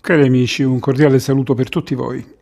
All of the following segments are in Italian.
Cari amici, un cordiale saluto per tutti voi.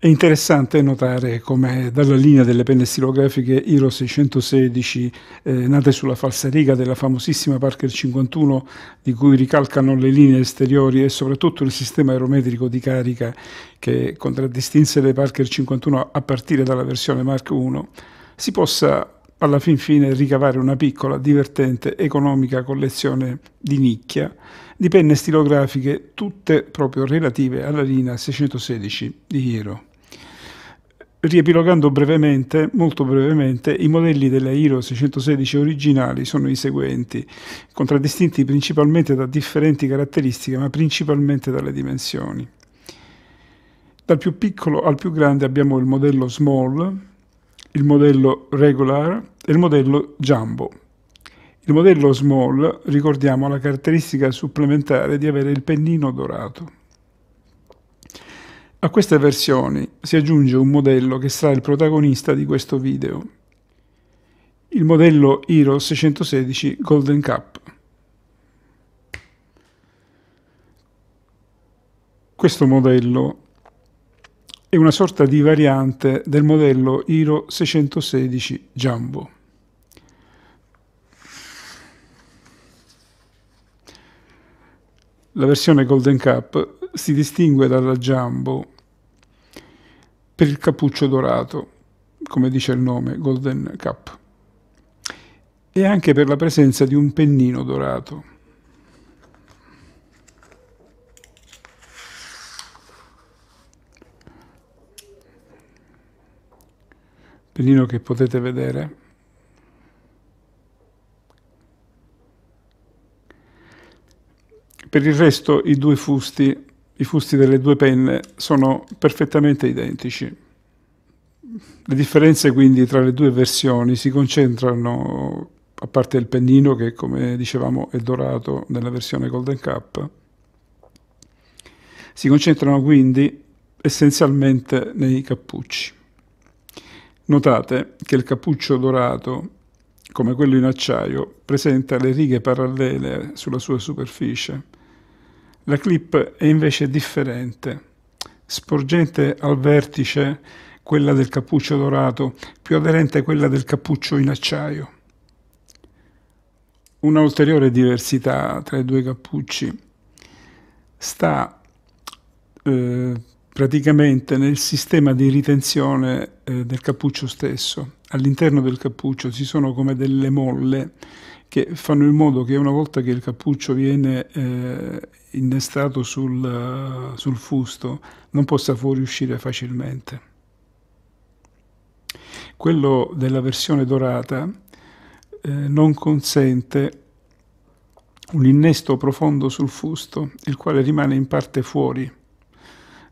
È interessante notare come dalla linea delle penne stilografiche Hero 616, nate sulla falsariga della famosissima Parker 51, di cui ricalcano le linee esteriori e soprattutto il sistema aerometrico di carica che contraddistinse le Parker 51 a partire dalla versione Mark I, si possa alla fin fine ricavare una piccola, divertente, economica collezione di nicchia di penne stilografiche tutte proprio relative alla linea 616 di Hero. Riepilogando brevemente, molto brevemente, i modelli della Hero 616 originali sono i seguenti, contraddistinti principalmente da differenti caratteristiche, ma principalmente dalle dimensioni. Dal più piccolo al più grande abbiamo il modello Small, il modello Regular e il modello Jumbo. Il modello Small, ricordiamo, ha la caratteristica supplementare di avere il pennino dorato. A queste versioni si aggiunge un modello che sarà il protagonista di questo video, il modello Hero 616 Golden Cup. Questo modello è una sorta di variante del modello Hero 616 Jumbo. La versione Golden Cup si distingue dalla Jumbo per il cappuccio dorato, come dice il nome, Golden Cup, e anche per la presenza di un pennino dorato. Pennino che potete vedere. Per il resto i due fusti, i fusti delle due penne, sono perfettamente identici. Le differenze quindi tra le due versioni si concentrano, a parte il pennino che, come dicevamo, è dorato nella versione Golden Cup, si concentrano quindi essenzialmente nei cappucci. Notate che il cappuccio dorato, come quello in acciaio, presenta le righe parallele sulla sua superficie. La clip è invece differente, sporgente al vertice quella del cappuccio dorato, più aderente quella del cappuccio in acciaio. Una ulteriore diversità tra i due cappucci sta praticamente nel sistema di ritenzione del cappuccio stesso. All'interno del cappuccio ci sono come delle molle che fanno in modo che una volta che il cappuccio viene innestato sul fusto non possa fuoriuscire facilmente. Quello della versione dorata non consente un innesto profondo sul fusto, il quale rimane in parte fuori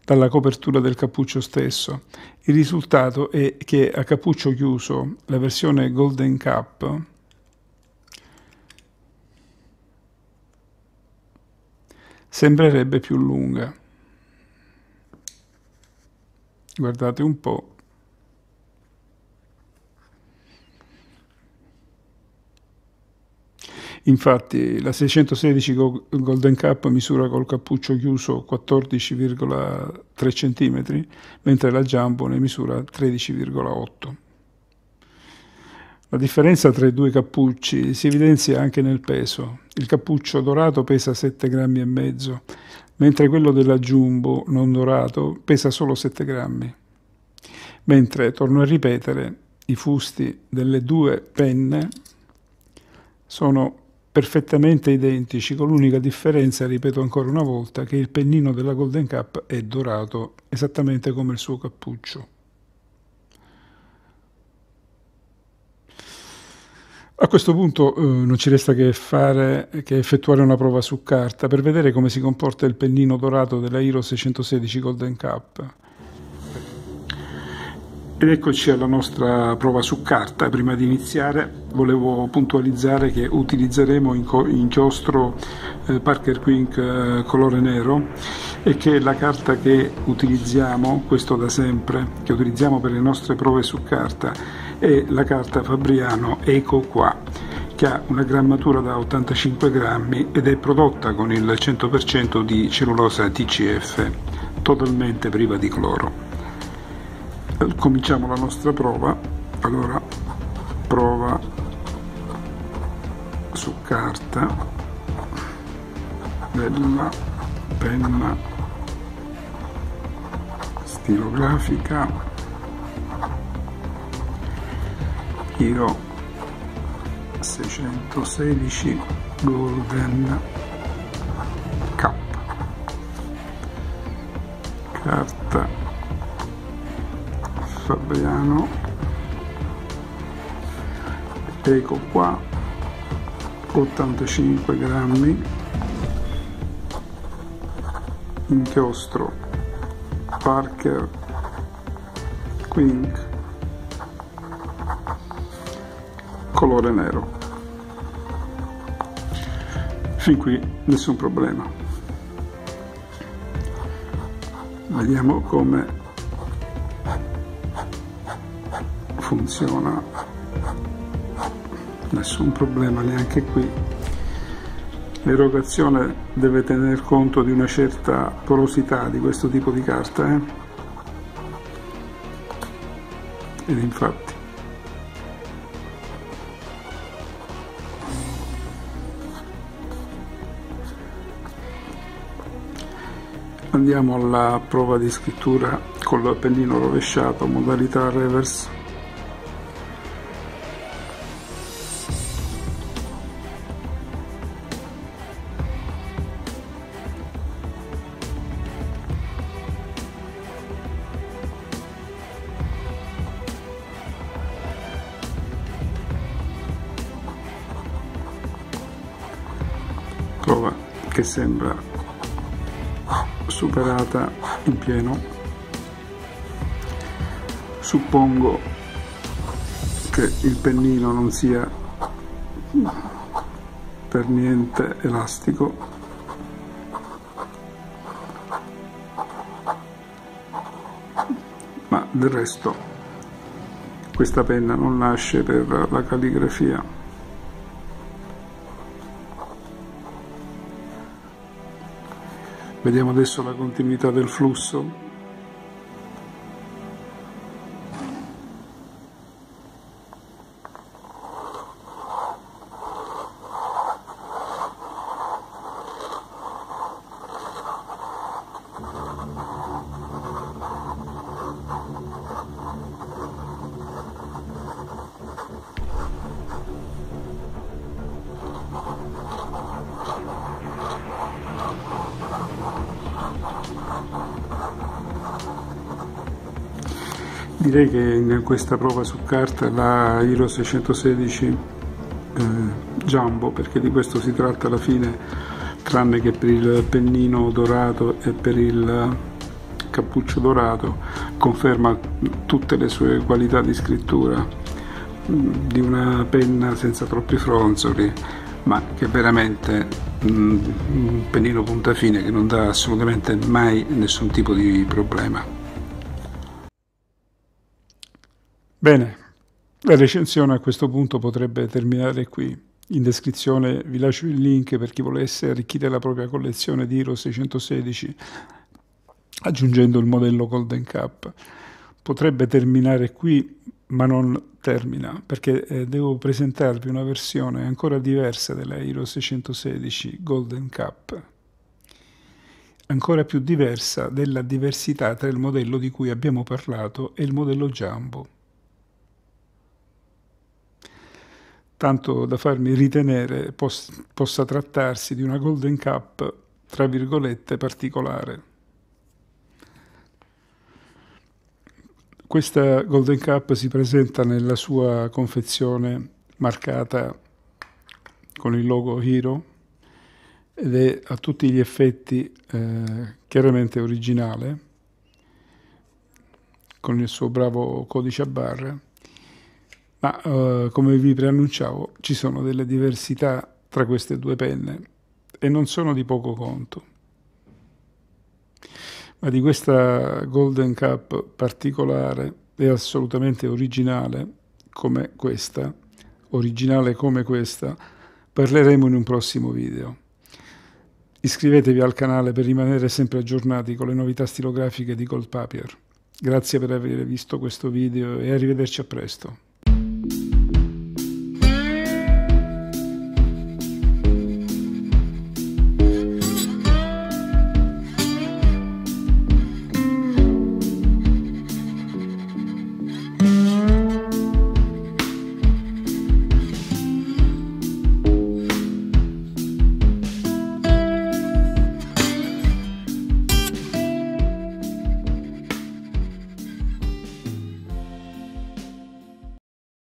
dalla copertura del cappuccio stesso. Il risultato è che a cappuccio chiuso la versione Golden Cup sembrerebbe più lunga. Guardate un po'. Infatti la 616 Golden Cup misura col cappuccio chiuso 14,3 cm, mentre la Jumbo ne misura 13,8. La differenza tra i due cappucci si evidenzia anche nel peso. Il cappuccio dorato pesa 7,5 grammi, mentre quello della Jumbo non dorato pesa solo 7 grammi. Mentre, torno a ripetere, i fusti delle due penne sono perfettamente identici, con l'unica differenza, ripeto ancora una volta, che il pennino della Golden Cup è dorato, esattamente come il suo cappuccio. A questo punto non ci resta che fare che effettuare una prova su carta per vedere come si comporta il pennino dorato della Hero 616 Golden Cup. Ed eccoci alla nostra prova su carta. Prima di iniziare volevo puntualizzare che utilizzeremo inchiostro Parker Quink colore nero, e che la carta che utilizziamo, questo da sempre, che utilizziamo per le nostre prove su carta, è la carta Fabriano Ecoqua, che ha una grammatura da 85 grammi ed è prodotta con il 100% di cellulosa TCF, totalmente priva di cloro. Cominciamo la nostra prova. Allora, prova su carta, bella penna stilografica Hero 616 Golden K, carta Fabriano Ecoqua 85 grammi, inchiostro Parker Quink colore nero. Fin qui nessun problema. Vediamo come funziona. Nessun problema neanche qui. L'erogazione deve tener conto di una certa porosità di questo tipo di carta, Ed infatti andiamo alla prova di scrittura con il pennino rovesciato, modalità reverse. Prova che sembra superata in pieno. Suppongo che il pennino non sia per niente elastico. Ma del resto questa penna non nasce per la calligrafia. Vediamo adesso la continuità del flusso. Direi che in questa prova su carta la Hero 616 Jumbo, perché di questo si tratta alla fine, tranne che per il pennino dorato e per il cappuccio dorato, conferma tutte le sue qualità di scrittura, di una penna senza troppi fronzoli, ma che veramente un pennino punta fine che non dà assolutamente mai nessun tipo di problema. Bene, la recensione a questo punto potrebbe terminare qui. In descrizione vi lascio il link per chi volesse arricchire la propria collezione di Hero 616 aggiungendo il modello Golden Cup. Potrebbe terminare qui, ma non termina, perché devo presentarvi una versione ancora diversa della Hero 616 Golden Cup, ancora più diversa della diversità tra il modello di cui abbiamo parlato e il modello Jumbo. Tanto da farmi ritenere possa trattarsi di una Golden Cup, tra virgolette, particolare. Questa Golden Cup si presenta nella sua confezione marcata con il logo Hero ed è a tutti gli effetti chiaramente originale, con il suo bravo codice a barra, ma come vi preannunciavo ci sono delle diversità tra queste due penne e non sono di poco conto. Ma di questa Golden Cup particolare e assolutamente originale come questa, parleremo in un prossimo video. Iscrivetevi al canale per rimanere sempre aggiornati con le novità stilografiche di Gold Papier. Grazie per aver visto questo video e arrivederci a presto.